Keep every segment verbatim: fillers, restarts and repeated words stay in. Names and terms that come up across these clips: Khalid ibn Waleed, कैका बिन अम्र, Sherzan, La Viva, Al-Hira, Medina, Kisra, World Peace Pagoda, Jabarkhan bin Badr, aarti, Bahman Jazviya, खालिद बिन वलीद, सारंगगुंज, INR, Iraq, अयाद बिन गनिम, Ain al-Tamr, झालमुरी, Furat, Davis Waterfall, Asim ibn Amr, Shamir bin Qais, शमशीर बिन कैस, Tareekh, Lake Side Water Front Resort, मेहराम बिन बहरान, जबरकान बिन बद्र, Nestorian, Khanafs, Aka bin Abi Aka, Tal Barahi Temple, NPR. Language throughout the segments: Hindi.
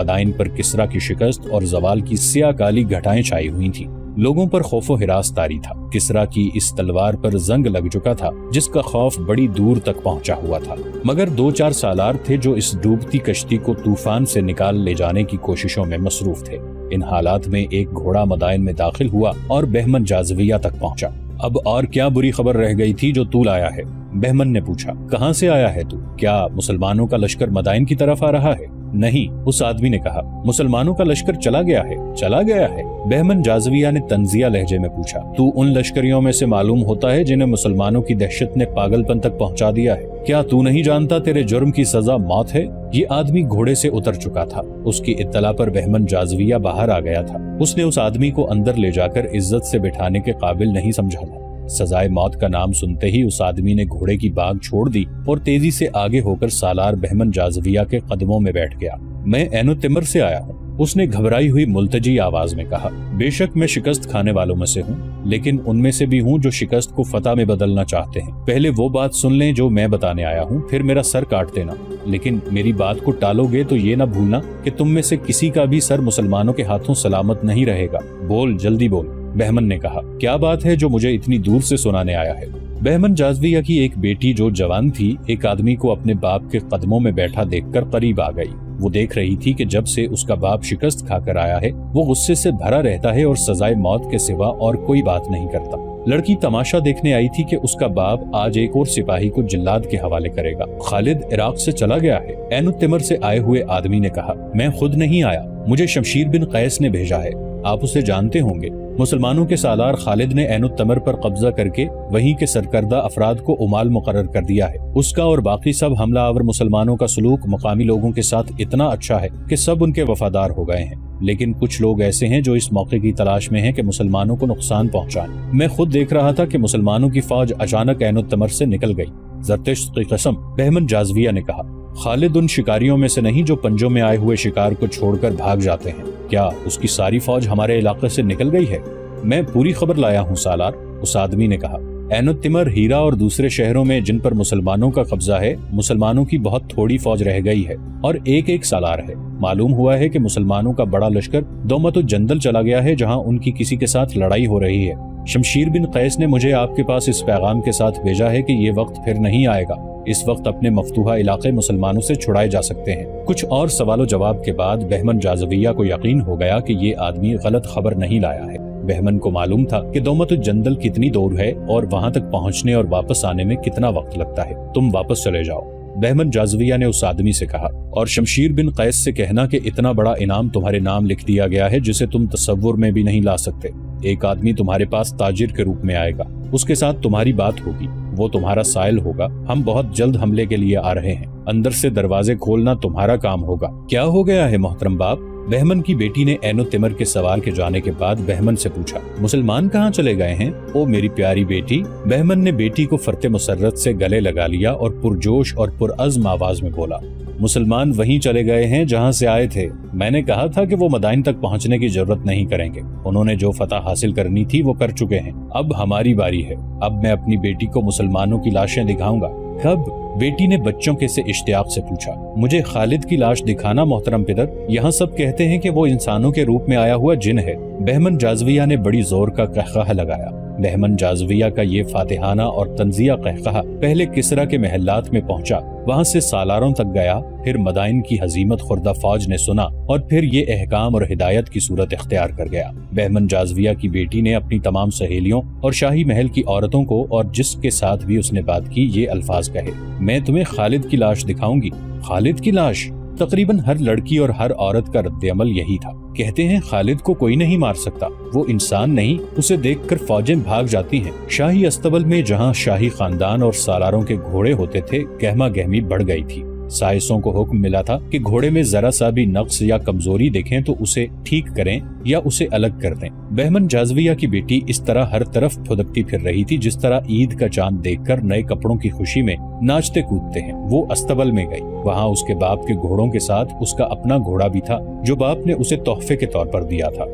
मदाइन पर किसरा की शिकस्त और जवाल की सिया काली घटाएं छाई हुई थी। लोगों पर खौफ और हिरास तारी था। किसरा की इस तलवार पर जंग लग चुका था जिसका खौफ बड़ी दूर तक पहुंचा हुआ था, मगर दो चार सालार थे जो इस डूबती कश्ती को तूफान से निकाल ले जाने की कोशिशों में मसरूफ थे। इन हालात में एक घोड़ा मदाइन में दाखिल हुआ और बहमन जाजविया तक पहुंचा। अब और क्या बुरी खबर रह गई थी जो तू लाया है? बहमन ने पूछा, कहाँ से आया है तू? क्या मुसलमानों का लश्कर मदाइन की तरफ आ रहा है? नहीं, उस आदमी ने कहा, मुसलमानों का लश्कर चला गया है। चला गया है? बहमन जाजविया ने तंजिया लहजे में पूछा। तू उन लश्करियों में से मालूम होता है जिन्हें मुसलमानों की दहशत ने पागलपन तक पहुँचा दिया है। क्या तू नहीं जानता तेरे जुर्म की सजा मौत है? ये आदमी घोड़े से उतर चुका था। उसकी इत्तला पर बहमन जाजविया बाहर आ गया था। उसने उस आदमी को अंदर ले जाकर इज्जत से बिठाने के काबिल नहीं समझा था। सजाए मौत का नाम सुनते ही उस आदमी ने घोड़े की बाग छोड़ दी और तेजी से आगे होकर सालार बहमन जाजविया के कदमों में बैठ गया। मैं ऐन अल-तमर से आया हूँ, उसने घबराई हुई मुल्तजी आवाज में कहा। बेशक मैं शिकस्त खाने वालों में से हूँ, लेकिन उनमें से भी हूँ जो शिकस्त को फतह में बदलना चाहते हैं। पहले वो बात सुन लें जो मैं बताने आया हूँ, फिर मेरा सर काट देना। लेकिन मेरी बात को टालोगे तो ये ना भूलना कि तुम में से किसी का भी सर मुसलमानों के हाथों सलामत नहीं रहेगा। बोल, जल्दी बोल, बहमन ने कहा। क्या बात है जो मुझे इतनी दूर से सुनाने आया है? बहमन जाजविया की एक बेटी जो जवान थी, एक आदमी को अपने बाप के कदमों में बैठा देखकर करीब आ गई। वो देख रही थी कि जब से उसका बाप शिकस्त खाकर आया है वो गुस्से से भरा रहता है और सजाए मौत के सिवा और कोई बात नहीं करता। लड़की तमाशा देखने आई थी कि उसका बाप आज एक और सिपाही को जिल्लाद के हवाले करेगा। खालिद इराक से चला गया है, ऐन अल-तमर से आए हुए आदमी ने कहा। मैं खुद नहीं आया, मुझे शमशीर बिन कैस ने भेजा है। आप उसे जानते होंगे। मुसलमानों के सालार खालिद ने ऐन अल-तमर पर कब्जा करके वहीं के सरकर्दा अफराद को उमाल मुकर्रर कर दिया है। उसका और बाकी सब हमला आवर मुसलमानों का सलूक मुकामी लोगों के साथ इतना अच्छा है कि सब उनके वफादार हो गए हैं, लेकिन कुछ लोग ऐसे हैं जो इस मौके की तलाश में हैं कि मुसलमानों को नुकसान पहुंचाएं। मैं खुद देख रहा था कि मुसलमानों की फौज अचानक ऐन अल-तमर से निकल गई। जरतश्त की कसम, बहमन जाजविया ने कहा। खालिद उन शिकारियों में से नहीं जो पंजों में आए हुए शिकार को छोड़कर भाग जाते हैं। क्या उसकी सारी फौज हमारे इलाके से निकल गई है? मैं पूरी खबर लाया हूँ सालार, उस आदमी ने कहा। ऐन अल-तमर, हीरा और दूसरे शहरों में जिन पर मुसलमानों का कब्जा है, मुसलमानों की बहुत थोड़ी फौज रह गई है और एक एक सालार है। मालूम हुआ है कि मुसलमानों का बड़ा लश्कर दौमत अल-जंदल चला गया है, जहाँ उनकी किसी के साथ लड़ाई हो रही है। शमशीर बिन कैस ने मुझे आपके पास इस पैगाम के साथ भेजा है कि ये वक्त फिर नहीं आएगा। इस वक्त अपने मफतूहा इलाके मुसलमानों से छुड़ाए जा सकते हैं। कुछ और सवालों जवाब के बाद बहमन जाजविया को यकीन हो गया कि ये आदमी गलत खबर नहीं लाया है। बहमन को मालूम था कि दौमत अल-जंदल कितनी दूर है और वहाँ तक पहुँचने और वापस आने में कितना वक्त लगता है। तुम वापस चले जाओ, बहमन जाजविया ने उस आदमी से कहा, और शमशीर बिन कैस से कहना कि इतना बड़ा इनाम तुम्हारे नाम लिख दिया गया है जिसे तुम तसव्वुर में भी नहीं ला सकते। एक आदमी तुम्हारे पास ताजिर के रूप में आएगा, उसके साथ तुम्हारी बात होगी, वो तुम्हारा साइल होगा। हम बहुत जल्द हमले के लिए आ रहे हैं, अंदर से दरवाजे खोलना तुम्हारा काम होगा। क्या हो गया है मोहतरम बाप? बहमन की बेटी ने ऐन अल-तमर के सवाल के जाने के बाद बहमन से पूछा। मुसलमान कहाँ चले गए हैं? ओ मेरी प्यारी बेटी, बहमन ने बेटी को फरते मुसर्रत से गले लगा लिया और पुरजोश और पुरअज़्म आवाज में बोला। मुसलमान वहीं चले गए हैं जहां से आए थे। मैंने कहा था कि वो मदाइन तक पहुंचने की जरूरत नहीं करेंगे। उन्होंने जो फतह हासिल करनी थी वो कर चुके हैं, अब हमारी बारी है। अब मैं अपनी बेटी को मुसलमानों की लाशें दिखाऊंगा। कब? बेटी ने बच्चों के से इश्तियाक से पूछा। मुझे खालिद की लाश दिखाना मोहतरम पितर, यहाँ सब कहते हैं कि वो इंसानों के रूप में आया हुआ जिन है। बहमन जाजविया ने बड़ी जोर का कहकहा लगाया। बहमन जाजविया का ये फातिहाना और तंजिया कहकहा पहले किसरा के महल्लात में पहुंचा, वहाँ से सालारों तक गया, फिर मदाइन की हजीमत खुर्दा फौज ने सुना और फिर ये अहकाम और हिदायत की सूरत इख्तियार कर गया। बहमन जाजविया की बेटी ने अपनी तमाम सहेलियों और शाही महल की औरतों को और जिसके साथ भी उसने बात की ये अल्फाज कहे। मैं तुम्हें खालिद की लाश दिखाऊंगी। खालिद की लाश? तकरीबन हर लड़की और हर औरत का रद्देअमल यही था। कहते हैं खालिद को कोई नहीं मार सकता, वो इंसान नहीं। उसे देखकर फौजें भाग जाती हैं। शाही अस्तबल में जहाँ शाही खानदान और सालारों के घोड़े होते थे, गहमा गहमी बढ़ गई थी। साइसों को हुक्म मिला था कि घोड़े में जरा सा भी नक्स या कमजोरी देखें तो उसे ठीक करें या उसे अलग कर दें। बहमन जाजविया की बेटी इस तरह हर तरफ फुदकती फिर रही थी जिस तरह ईद का चांद देखकर नए कपड़ों की खुशी में नाचते कूदते हैं। वो अस्तबल में गई, वहाँ उसके बाप के घोड़ों के साथ उसका अपना घोड़ा भी था जो बाप ने उसे तोहफे के तौर पर दिया था।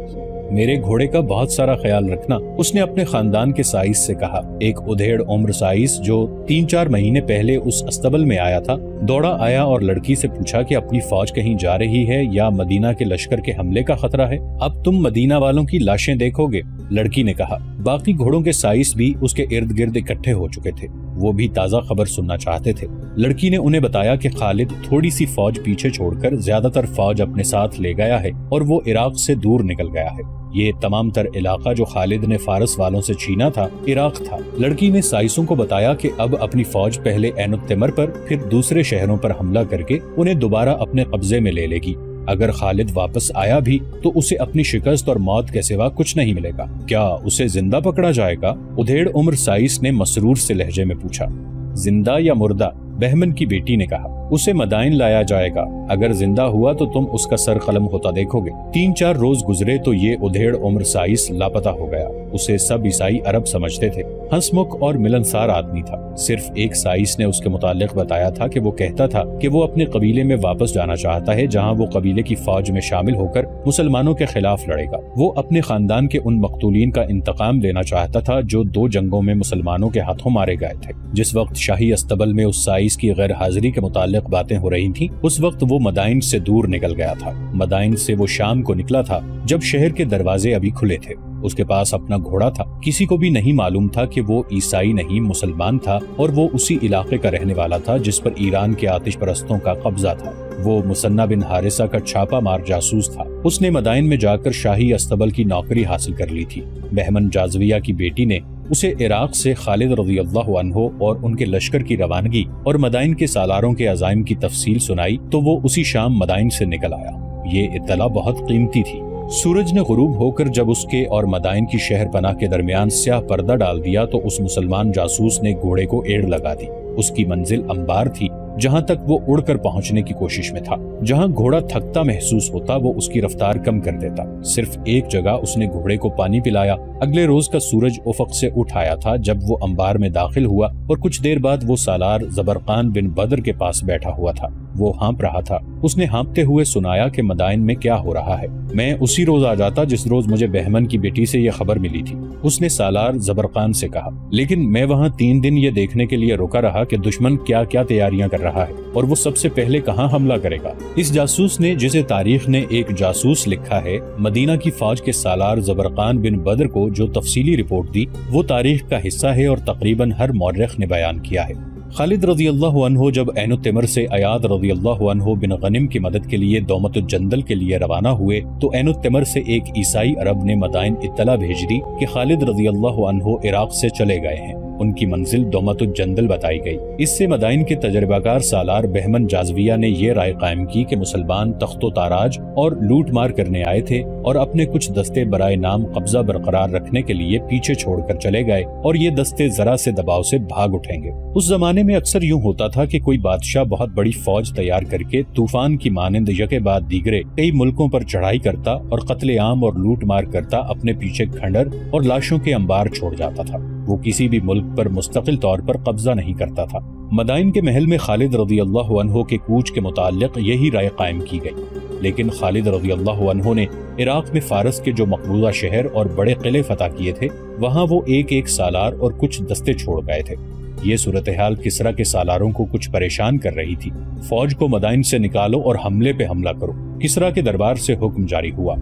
मेरे घोड़े का बहुत सारा ख्याल रखना। उसने अपने खानदान के साइस से कहा। एक उधेड़ उम्र साइस जो तीन चार महीने पहले उस अस्तबल में आया था, दौड़ा आया और लड़की से पूछा कि अपनी फौज कहीं जा रही है या मदीना के लश्कर के हमले का खतरा है? अब तुम मदीना वालों की लाशें देखोगे, लड़की ने कहा। बाकी घोड़ों के साइस भी उसके इर्द गिर्द इकट्ठे हो चुके थे, वो भी ताज़ा खबर सुनना चाहते थे। लड़की ने उन्हें बताया कि खालिद थोड़ी सी फौज पीछे छोड़कर ज्यादातर फौज अपने साथ ले गया है और वो इराक से दूर निकल गया है। ये तमाम तर इलाका जो खालिद ने फारस वालों से छीना था, इराक था। लड़की ने साइसों को बताया कि अब अपनी फौज पहले ऐन अल-तमर पर, फिर दूसरे शहरों पर हमला करके उन्हें दोबारा अपने कब्जे में ले लेगी। अगर खालिद वापस आया भी तो उसे अपनी शिकस्त और मौत के सिवा कुछ नहीं मिलेगा। क्या उसे जिंदा पकड़ा जाएगा? उधेड़ उम्र साइस ने मसरूर से लहजे में पूछा। जिंदा या मुर्दा, बहमन की बेटी ने कहा। उसे मदाइन लाया जाएगा। अगर जिंदा हुआ तो तुम उसका सर कलम होता देखोगे। तीन चार रोज गुजरे तो ये उधेड़ उम्र साइस लापता हो गया। उसे सब ईसाई अरब समझते थे। हंसमुख और मिलनसार आदमी था। सिर्फ एक साइस ने उसके मुतालिक बताया था कि वो कहता था कि वो अपने कबीले में वापस जाना चाहता है, जहाँ वो कबीले की फौज में शामिल होकर मुसलमानों के खिलाफ लड़ेगा। वो अपने खानदान के उन मकतूलीन का इंतकाम लेना चाहता था जो दो जंगों में मुसलमानों के हाथों मारे गए थे। जिस वक्त शाही अस्तबल में उस साइस की गैर हाजिरी के मुतालिक बातें हो रही थीं, उस वक्त वो मदाइन से दूर निकल गया था। मदाइन से वो शाम को निकला था जब शहर के दरवाजे अभी खुले थे। उसके पास अपना घोड़ा था। किसी को भी नहीं मालूम था कि वो ईसाई नहीं मुसलमान था और वो उसी इलाके का रहने वाला था जिस पर ईरान के आतिश परस्तों का कब्जा था। वो मुसन्ना बिन हारिसा का छापा मार जासूस था। उसने मदाइन में जाकर शाही अस्तबल की नौकरी हासिल कर ली थी। बहमन जाजविया की बेटी ने उसे इराक से खालिद रज़ियल्लाहु अन्हो और उनके लश्कर की रवानगी और मदाइन के सालारों के अजाइम की तफसील सुनाई तो वो उसी शाम मदाइन से निकल आया। ये इत्तला बहुत कीमती थी। सूरज ने गुरूब होकर जब उसके और मदाइन की शहर पनाह के दरमियान स्याह पर्दा डाल दिया तो उस मुसलमान जासूस ने घोड़े को एड़ लगा दी। उसकी मंजिल अंबार थी, जहाँ तक वो उड़कर पहुँचने की कोशिश में था। जहाँ घोड़ा थकता महसूस होता वो उसकी रफ्तार कम कर देता। सिर्फ एक जगह उसने घोड़े को पानी पिलाया। अगले रोज का सूरज उफक से उठ आया था जब वो अंबार में दाखिल हुआ और कुछ देर बाद वो सालार जबरकान बिन बद्र के पास बैठा हुआ था। वो हाँप रहा था। उसने हाँपते हुए सुनाया कि मदाइन में क्या हो रहा है। मैं उसी रोज आ जाता जिस रोज मुझे बहमन की बेटी से ये खबर मिली थी, उसने सालार जबरकान से कहा, लेकिन मैं वहाँ तीन दिन ये देखने के लिए रुका रहा कि दुश्मन क्या क्या तैयारियाँ कर रहा है और वो सबसे पहले कहाँ हमला करेगा। इस जासूस ने, जिसे तारीख ने एक जासूस लिखा है, मदीना की फौज के सालार जबरकान बिन बद्र को जो तफसीली रिपोर्ट दी वो तारीख का हिस्सा है और तकरीबन हर मौर्रख ने बयान किया है। खालिद रज़ियल्लाहु अन्हो जब ऐन अल-तमर से अयाद रज़ियल्लाहु अन्हो बिन गनिम की मदद के लिए दौमत अल-जंदल के लिए रवाना हुए तो ऐन अल-तमर से एक ईसाई अरब ने मदाइन इत्तला भेज दी कि खालिद रज़ियल्लाहु अन्हो इराक से चले गए हैं। उनकी मंजिल दौमत अल-जंदल बताई गई। इससे मदाइन के तजर्बाकार सालार बहमन जाजविया ने ये राय कायम की कि मुसलमान तख्तो ताराज और लूट मार करने आए थे और अपने कुछ दस्ते बराए नाम कब्जा बरकरार रखने के लिए पीछे छोड़कर चले गए और ये दस्ते जरा से दबाव से भाग उठेंगे। उस जमाने में अक्सर यूँ होता था कि कोई बादशाह बहुत बड़ी फौज तैयार करके तूफान की मानंद यके बाद दीगरे कई मुल्कों पर चढ़ाई करता और कत्लेआम और लूट मार करता अपने पीछे खंडर और लाशों के अंबार छोड़ जाता था। वो किसी भी मुल्क पर मुस्तकिल तौर पर कब्जा नहीं करता था। मदाइन के महल में खालिद रज़ियल्लाहु अन्हो के कूच के मुतालिक यही राय कायम की गई, लेकिन खालिद रज़ियल्लाहु अन्हो ने इराक में फारस के जो मकबूजा शहर और बड़े किले फतह किए थे वहाँ वो एक एक सालार और कुछ दस्ते छोड़ गए थे। ये सूरत हाल किसरा के सालारों को कुछ परेशान कर रही थी। फौज को मदाइन से निकालो और हमले पे हमला करो। किसरा के दरबार से हुक्म जारी हुआ।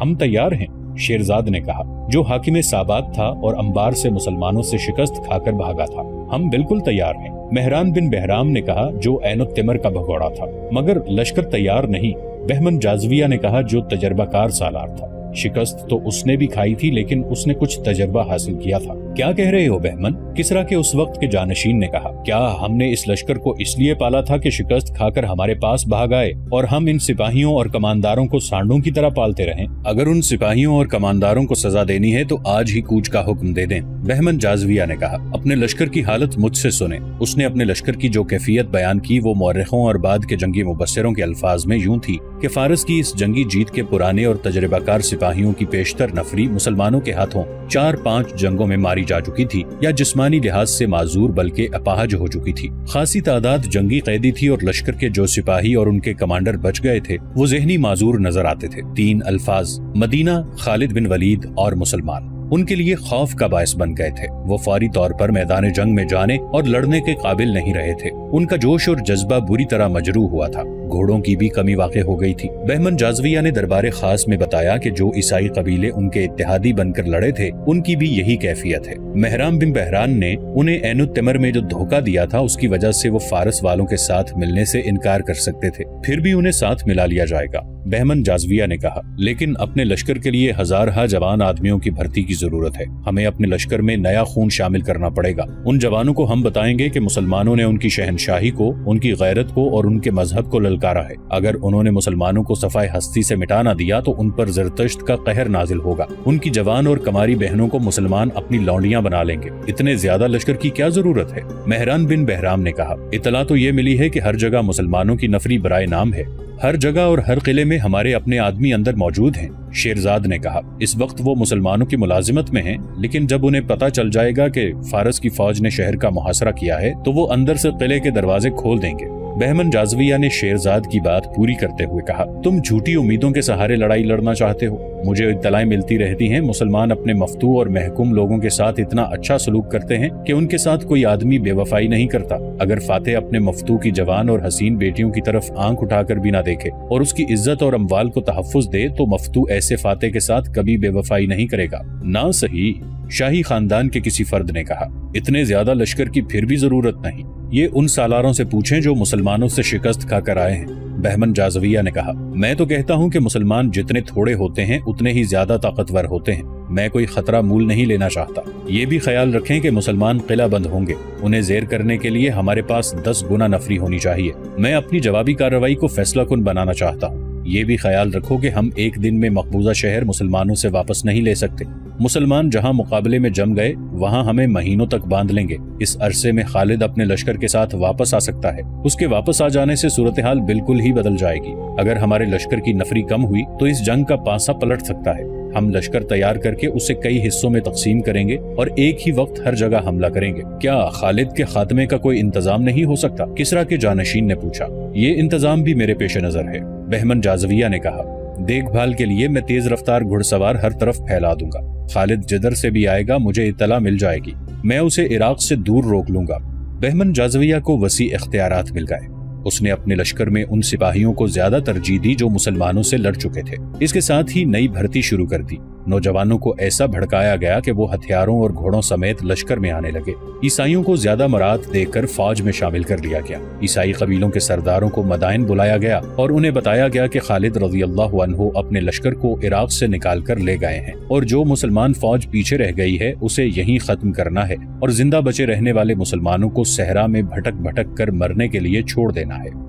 हम तैयार हैं, शेरजाद ने कहा, जो हाकिमे साबात था और अंबार से मुसलमानों से शिकस्त खाकर भागा था। हम बिल्कुल तैयार हैं, मेहरान बिन बहराम ने कहा, जो ऐन अल-तमर का भगोड़ा था। मगर लश्कर तैयार नहीं, बहमन जाजविया ने कहा, जो तजर्बाकार सालार था। शिकस्त तो उसने भी खाई थी लेकिन उसने कुछ तजर्बा हासिल किया था। क्या कह रहे हो बहमन, किसरा के उस वक्त के जानशीन ने कहा। क्या हमने इस लश्कर को इसलिए पाला था कि शिकस्त खाकर हमारे पास भाग आए और हम इन सिपाहियों और कमांडरों को सांडों की तरह पालते रहें? अगर उन सिपाहियों और कमांडरों को सजा देनी है तो आज ही कूच का हुक्म दे दें, बहमन जाजविया ने कहा। अपने लश्कर की हालत मुझसे सुने। उसने अपने लश्कर की जो कैफियत बयान की वो मौरखों और बाद के जंगी मुबस्सरों के अल्फाज में यूँ थी कि फारस की इस जंगी जीत के पुराने और तजर्बाकार सिपाहियों की पेशतर नफरी मुसलमानों के हाथों चार पाँच जंगों में मारी जा चुकी थी या जिसम जिस्मानी लिहाज से माजूर बल्कि अपाहज हो चुकी थी। खासी तादाद जंगी कैदी थी और लश्कर के जो सिपाही और उनके कमांडर बच गए थे वो जहनी माजूर नजर आते थे। तीन अल्फाज, मदीना, खालिद बिन वलीद और मुसलमान, उनके लिए खौफ का बायस बन गए थे। वो फौरी तौर पर मैदान जंग में जाने और लड़ने के काबिल नहीं रहे थे। उनका जोश और जज्बा बुरी तरह मजरूह हुआ था। घोड़ों की भी कमी वाक़े हो गई थी। बहमन जाजविया ने दरबार खास में बताया कि जो ईसाई कबीले उनके इत्तेहादी बनकर लड़े थे उनकी भी यही कैफियत है। मेहराम बिन बहरान ने उन्हें ऐन अल-तमर में जो धोखा दिया था उसकी वजह से वो फारस वालों के साथ मिलने से इनकार कर सकते थे, फिर भी उन्हें साथ मिला लिया जाएगा। बहमन जाजविया ने कहा, लेकिन अपने लश्कर के लिए हजारहा जवान आदमियों की भर्ती की जरूरत है। हमें अपने लश्कर में नया खून शामिल करना पड़ेगा। उन जवानों को हम बताएंगे कि मुसलमानों ने उनकी शहनशाही को, उनकी गैरत को और उनके मजहब को ललकारा है। अगर उन्होंने मुसलमानों को सफाई हस्ती से मिटा न दिया तो उन पर जरतश्त का कहर नाजिल होगा। उनकी जवान और कमारी बहनों को मुसलमान अपनी लौंडियां बना लेंगे। इतने ज्यादा लश्कर की क्या जरूरत है? मेहरान बिन बहराम ने कहा, इतला तो ये मिली है कि हर जगह मुसलमानों की नफरी बराए नाम है। हर जगह और हर किले में हमारे अपने आदमी अंदर मौजूद हैं। शेरजाद ने कहा, इस वक्त वो मुसलमानों की मुलाजिमत में हैं, लेकिन जब उन्हें पता चल जाएगा कि फारस की फौज ने शहर का मुहासरा किया है तो वो अंदर से किले के दरवाजे खोल देंगे। बहमन जाजविया ने शेरजाद की बात पूरी करते हुए कहा, तुम झूठी उम्मीदों के सहारे लड़ाई लड़ना चाहते हो। मुझे इत्तलाएं मिलती रहती हैं मुसलमान अपने मफतू और महकुम लोगों के साथ इतना अच्छा सलूक करते हैं कि उनके साथ कोई आदमी बेवफाई नहीं करता। अगर फातेह अपने मफतू की जवान और हसीन बेटियों की तरफ आंख उठाकर भी ना देखे और उसकी इज्जत और अम्वाल को तहफ़्फ़ुज़ दे तो मफतू ऐसे फातेह के साथ कभी बेवफाई नहीं करेगा। ना सही, शाही खानदान के किसी फर्द ने कहा। इतने ज्यादा लश्कर की फिर भी जरूरत नहीं। ये उन सालारों से पूछें जो मुसलमानों से शिकस्त खाकर आए हैं। बहमन जाजविया ने कहा, मैं तो कहता हूँ कि मुसलमान जितने थोड़े होते हैं उतने ही ज्यादा ताकतवर होते हैं। मैं कोई खतरा मूल नहीं लेना चाहता। ये भी ख्याल रखें कि मुसलमान किला बंद होंगे। उन्हें जेर करने के लिए हमारे पास दस गुना नफरी होनी चाहिए। मैं अपनी जवाबी कार्रवाई को फैसला कुन बनाना चाहता हूँ। ये भी ख्याल रखो कि हम एक दिन में मकबूजा शहर मुसलमानों से वापस नहीं ले सकते। मुसलमान जहां मुकाबले में जम गए वहां हमें महीनों तक बांध लेंगे। इस अरसे में खालिद अपने लश्कर के साथ वापस आ सकता है। उसके वापस आ जाने से सूरत हाल बिल्कुल ही बदल जाएगी। अगर हमारे लश्कर की नफरी कम हुई तो इस जंग का पासा पलट सकता है। हम लश्कर तैयार करके उसे कई हिस्सों में तकसीम करेंगे और एक ही वक्त हर जगह हमला करेंगे। क्या खालिद के खात्मे का कोई इंतजाम नहीं हो सकता? किसरा के जानशीन ने पूछा। ये इंतजाम भी मेरे पेश नजर है, बहमन जाजविया ने कहा। देखभाल के लिए मैं तेज रफ्तार घुड़सवार हर तरफ फैला दूंगा। खालिद जिधर से भी आएगा मुझे इतला मिल जाएगी। मैं उसे इराक से दूर रोक लूंगा। बहमन जाजविया को वसी इख्तियारात मिल गए। उसने अपने लश्कर में उन सिपाहियों को ज्यादा तरजीह दी जो मुसलमानों से लड़ चुके थे। इसके साथ ही नई भर्ती शुरू कर दी। नौजवानों को ऐसा भड़काया गया कि वो हथियारों और घोड़ों समेत लश्कर में आने लगे। ईसाइयों को ज्यादा मरात देकर फौज में शामिल कर लिया गया। ईसाई कबीलों के सरदारों को मदाइन बुलाया गया और उन्हें बताया गया कि खालिद रज़ियल्लाहु अन्हु अपने लश्कर को इराक से निकाल कर ले गए हैं और जो मुसलमान फौज पीछे रह गई है उसे यहीं खत्म करना है और जिंदा बचे रहने वाले मुसलमानों को सहरा में भटक भटक कर मरने के लिए छोड़ देना है।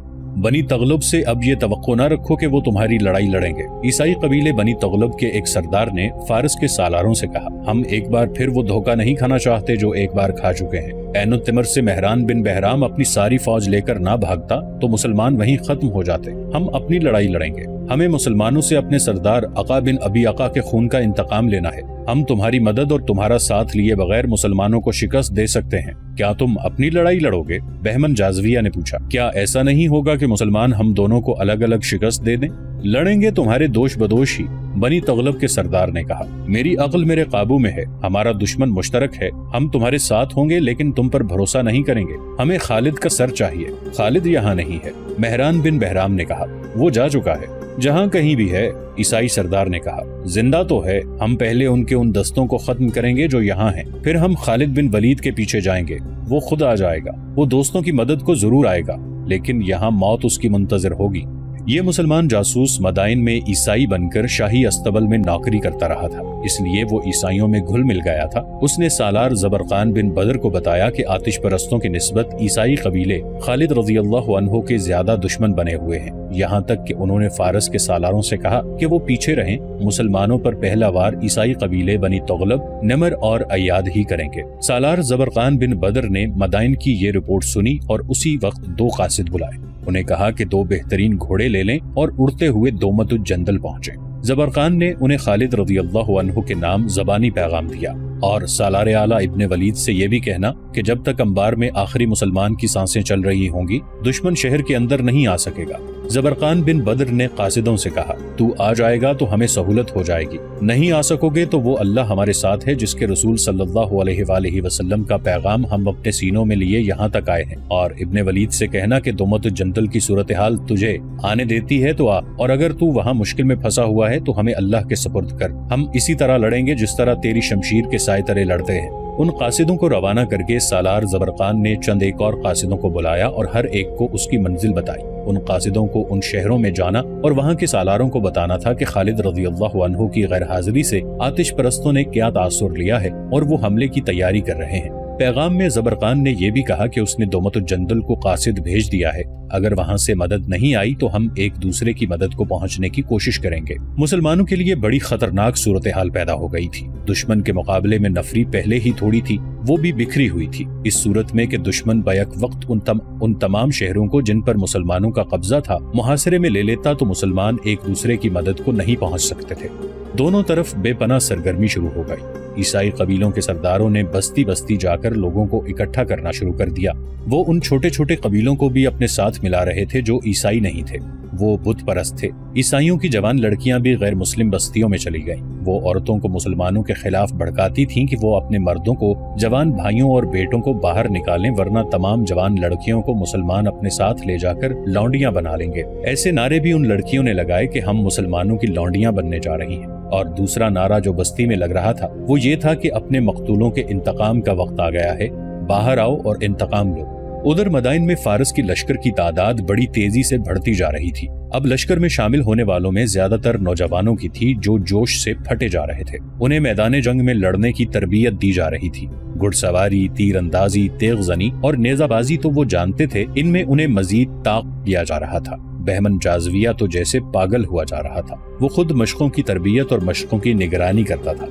बनी तगलब से अब ये तवक्को न रखो कि वो तुम्हारी लड़ाई लड़ेंगे। ईसाई कबीले बनी तगलब के एक सरदार ने फारस के सालारों से कहा, हम एक बार फिर वो धोखा नहीं खाना चाहते जो एक बार खा चुके हैं। ऐन अल-तमर से मेहरान बिन बहराम अपनी सारी फौज लेकर ना भागता तो मुसलमान वहीं खत्म हो जाते। हम अपनी लड़ाई लड़ेंगे। हमें मुसलमानों से अपने सरदार अका बिन अबी अका के खून का इंतकाम लेना है। हम तुम्हारी मदद और तुम्हारा साथ लिए बगैर मुसलमानों को शिकस्त दे सकते हैं। क्या तुम अपनी लड़ाई लड़ोगे? बहमन जाजविया ने पूछा। क्या ऐसा नहीं होगा कि मुसलमान हम दोनों को अलग अलग शिकस्त दे दें? लड़ेंगे तुम्हारे दोष बदोश ही, बनी तगलब के सरदार ने कहा। मेरी अक्ल मेरे काबू में है। हमारा दुश्मन मुश्तरक है। हम तुम्हारे साथ होंगे लेकिन तुम पर भरोसा नहीं करेंगे। हमें खालिद का सर चाहिए। खालिद यहाँ नहीं है, मेहरान बिन बहराम ने कहा। वो जा चुका है। जहाँ कहीं भी है, ईसाई सरदार ने कहा। जिंदा तो है। हम पहले उनके उन दस्तों को खत्म करेंगे जो यहाँ हैं, फिर हम खालिद बिन वलीद के पीछे जाएंगे। वो खुद आ जाएगा। वो दोस्तों की मदद को जरूर आएगा लेकिन यहाँ मौत उसकी मुंतजर होगी। ये मुसलमान जासूस मदाइन में ईसाई बनकर शाही अस्तबल में नौकरी करता रहा था, इसलिए वो ईसाइयों में घुल मिल गया था। उसने सालार जबरखान बिन बदर को बताया कि आतिश परस्तों की निस्बत ईसाई कबीले खालिद रज़ियल्लाहु अन्हु के ज्यादा दुश्मन बने हुए हैं। यहाँ तक कि उन्होंने फारस के सालारों से कहा कि वो पीछे रहें। मुसलमानों पर पहला वार ईसाई कबीले बनी तगलब, नमर और अयाद ही करेंगे। सालार जबरखान बिन बदर ने मदाइन की ये रिपोर्ट सुनी और उसी वक्त दो कासिद बुलाए। उन्हें कहा कि दो बेहतरीन घोड़े ले लें और उड़ते हुए दौमत अल-जंदल पहुँचे। जबरखान ने उन्हें खालिद रज़ियल्लाहु अन्हु के नाम जबानी पैगाम दिया। और सालार आला इब्न वलीद से ये भी कहना कि जब तक अंबार में आखिरी मुसलमान की सांसें चल रही होंगी दुश्मन शहर के अंदर नहीं आ सकेगा। जबरकान बिन बद्र ने कासिदों से कहा, तू आ जाएगा तो हमें सहूलत हो जाएगी, नहीं आ सकोगे तो वो अल्लाह हमारे साथ है जिसके रसूल सल्लल्लाहु अलैहि वसल्लम का पैगाम हम अपने सीनों में लिए यहाँ तक आए हैं। और इब्ने वलीद से कहना कि दौमत अल-जंदल की सूरत हाल तुझे आने देती है तो आ, और अगर तू वहाँ मुश्किल में फंसा हुआ है तो हमें अल्लाह के सुपुर्द कर, हम इसी तरह लड़ेंगे जिस तरह तेरी शमशीर के साए तले लड़ते हैं। उन कासिदों को रवाना करके सालार जबरकान ने चंद एक और कासिदों को बुलाया और हर एक को उसकी मंजिल बताई। उन कासिदों को उन शहरों में जाना और वहाँ के सालारों को बताना था कि खालिद रज़ियल्लाहु अन्हु की गैर हाजिरी से आतिश परस्तों ने क्या तासुर लिया है और वो हमले की तैयारी कर रहे हैं। पैगाम में जबरकान ने यह भी कहा कि उसने दौमत अल-जंदल को कासिद भेज दिया है, अगर वहाँ से मदद नहीं आई तो हम एक दूसरे की मदद को पहुँचने की कोशिश करेंगे। मुसलमानों के लिए बड़ी खतरनाक सूरत हाल पैदा हो गई थी। दुश्मन के मुकाबले में नफरी पहले ही थोड़ी थी, वो भी बिखरी हुई थी। इस सूरत में कि दुश्मन बैक वक्त उन, तम, उन तमाम शहरों को जिन पर मुसलमानों का कब्जा था मुहासरे में ले लेता तो मुसलमान एक दूसरे की मदद को नहीं पहुँच सकते थे। दोनों तरफ बेपनाह सरगर्मी शुरू हो गई। ईसाई कबीलों के सरदारों ने बस्ती बस्ती जाकर लोगों को इकट्ठा करना शुरू कर दिया। वो उन छोटे छोटे कबीलों को भी अपने साथ मिला रहे थे जो ईसाई नहीं थे, वो बुत परस्त थे। ईसाइयों की जवान लड़कियां भी गैर मुस्लिम बस्तियों में चली गईं। वो औरतों को मुसलमानों के खिलाफ भड़काती थीं कि वो अपने मर्दों को, जवान भाइयों और बेटों को बाहर निकालें वरना तमाम जवान लड़कियों को मुसलमान अपने साथ ले जाकर लौंडियां बना लेंगे। ऐसे नारे भी उन लड़कियों ने लगाए कि हम मुसलमानों की लौंडियां बनने जा रही हैं। और दूसरा नारा जो बस्ती में लग रहा था वो ये था कि अपने मकतूलों के इंतकाम का वक्त आ गया है, बाहर आओ और इंतकाम लो। उधर मदाइन में फारस की लश्कर की तादाद बड़ी तेजी से बढ़ती जा रही थी। अब लश्कर में शामिल होने वालों में ज्यादातर नौजवानों की थी जो जोश से फटे जा रहे थे। उन्हें मैदान जंग में लड़ने की तरबियत दी जा रही थी। घुड़सवारी, तीरंदाजी, तेगजनी और नेजाबाजी तो वो जानते थे, इनमें उन्हें मजीद ताक दिया जा रहा था। बहमन जाजविया तो जैसे पागल हुआ जा रहा था, वो खुद मशकों की तरबियत और मशकों की निगरानी करता था।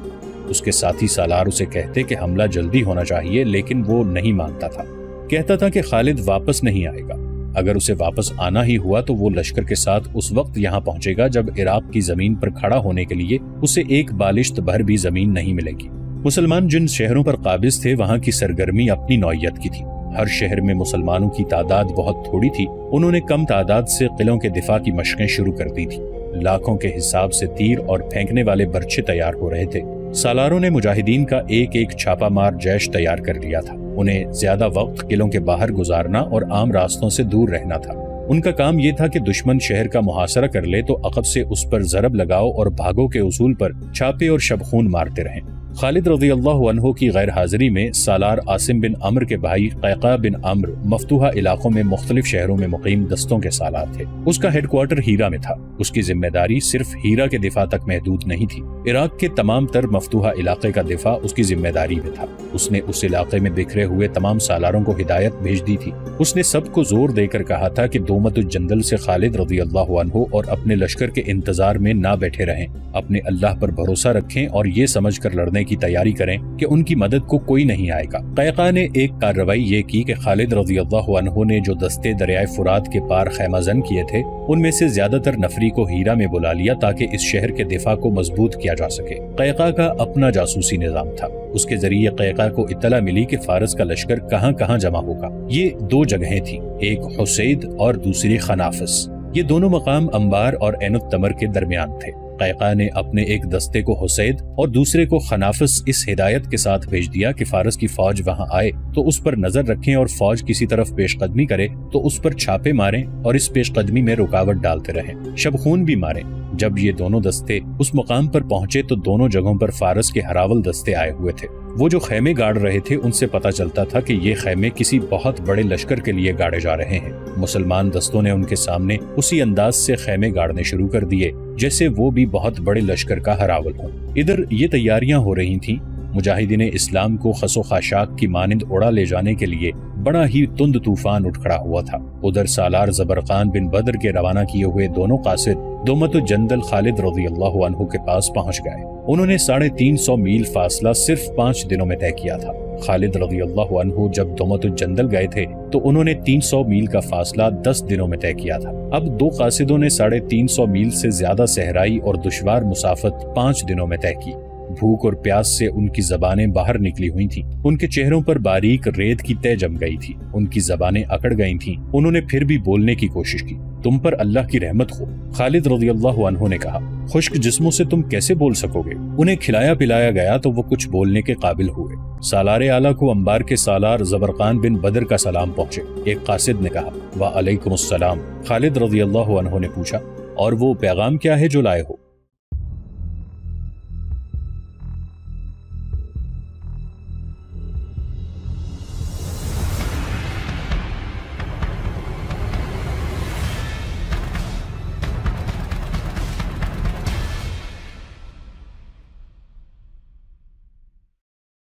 उसके साथी सालार उसे कहते कि हमला जल्दी होना चाहिए, लेकिन वो नहीं मानता था। कहता था कि खालिद वापस नहीं आएगा, अगर उसे वापस आना ही हुआ तो वो लश्कर के साथ उस वक्त यहाँ पहुँचेगा जब इराक की जमीन पर खड़ा होने के लिए उसे एक बालिश्त भर भी जमीन नहीं मिलेगी। मुसलमान जिन शहरों पर काबिज थे वहाँ की सरगर्मी अपनी नौयत की थी। हर शहर में मुसलमानों की तादाद बहुत थोड़ी थी। उन्होंने कम तादाद से किलों के दिफा की मशकें शुरू कर दी थी। लाखों के हिसाब से तीर और फेंकने वाले बर्छे तैयार हो रहे थे। सालारों ने मुजाहिदीन का एक एक छापामार जैश तैयार कर लिया था। उन्हें ज्यादा वक्त किलों के बाहर गुजारना और आम रास्तों से दूर रहना था। उनका काम ये था कि दुश्मन शहर का मुहासरा कर ले तो अकब से उस पर जरब लगाओ और भागो के उसूल पर छापे और शबखून मारते रहें। खालिद रज़ियल्लाहु अन्हु की गैर हाजिरी में सालार आसिम बिन अम्र के भाई कैका बिन अम्र मफतूहा इलाकों में मुख्तलिफ शहरों में मुकीम दस्तों के सालार थे। उसका हेडक्वार्टर हीरा में था। उसकी जिम्मेदारी सिर्फ हीरा के दिफा तक महदूद नहीं थी। इराक के तमाम तर मफतूहा इलाके का दिफा उसकी जिम्मेदारी में था। उसने उस इलाके में बिखरे हुए तमाम सालारों को हिदायत भेज दी थी। उसने सबको जोर देकर कहा था कि दौमत अल-जंदल से खालिद रज़ियल्लाहु अन्हु और अपने लश्कर के इंतजार में ना बैठे रहें, अपने अल्लाह पर भरोसा रखें और ये समझ कर लड़ने की तैयारी करें कि उनकी मदद को कोई नहीं आएगा। कैका ने एक कार्रवाई ये की कि खालिद रज़ियल्लाहु अन्हु ने जो दस्ते दरियाए फुरात के पार खैमाजन किए थे उनमें से ज्यादातर नफरी को हीरा में बुला लिया ताकि इस शहर के दिफा को मजबूत किया जा सके। कैका का अपना जासूसी निजाम था। उसके जरिए कैका को इतला मिली कि फारस का लश्कर कहाँ कहाँ जमा होगा। ये दो जगहें थी, एक हुसैद और दूसरी खनाफस। ये दोनों मकाम अंबार और ऐन अल-तमर के दरमियान थे। कैका ने अपने एक दस्ते को हुसैद और दूसरे को खनाफस इस हिदायत के साथ भेज दिया कि फारस की फौज वहां आए तो उस पर नजर रखें और फौज किसी तरफ पेशकदमी करे तो उस पर छापे मारें और इस पेशकदमी में रुकावट डालते रहें, शबखून भी मारें। जब ये दोनों दस्ते उस मुकाम पर पहुंचे तो दोनों जगहों पर फारस के हरावल दस्ते आए हुए थे। वो जो खेमे गाड़ रहे थे उनसे पता चलता था कि ये खेमे किसी बहुत बड़े लश्कर के लिए गाड़े जा रहे हैं। मुसलमान दस्तों ने उनके सामने उसी अंदाज से खेमे गाड़ने शुरू कर दिए जैसे वो भी बहुत बड़े लश्कर का हरावल हो। इधर ये तैयारियां हो रही थीं। मुजाहिदीन इस्लाम को खसो खाशाक की मानिंद उड़ा ले जाने के लिए बड़ा ही तुंद तूफान उठ खड़ा हुआ था। उधर सालार जबरकान बिन बद्र के रवाना किए हुए दोनों कासिद दौमत अल-जंदल खालिद रज़ियल्लाहु अन्हु के पास पहुंच गए। उन्होंने साढ़े तीन सौ मील फासला सिर्फ पाँच दिनों में तय किया था। खालिद रज़ियल्लाहु अन्हु जब दौमत अल-जंदल गए थे तो उन्होंने तीन सौ मील का फासला दस दिनों में तय किया था। अब दो कासिदों ने साढ़े तीन सौ मील से ज्यादा सहराई और दुश्वार मुसाफत पाँच दिनों में तय की। भूख और प्यास से उनकी जबानें बाहर निकली हुई थीं। उनके चेहरों पर बारीक रेत की तय जम गई थी, उनकी जबानें अकड़ गई थीं। उन्होंने फिर भी बोलने की कोशिश की, तुम पर अल्लाह की रहमत हो। खालिद रज़ियल्लाहु अन्हु ने कहा, खुश्क जिस्मों से तुम कैसे बोल सकोगे? उन्हें खिलाया पिलाया गया तो वो कुछ बोलने के काबिल हुए। सालारे आला को अंबार के सालार जबरकान बिन बदर का सलाम पहुँचे। एक कासिद ने कहा, वालेकुम अस्सलाम। खालिद रज़ियल्लाहु अन्हु ने पूछा, और वो पैगाम क्या है जो लाए हो?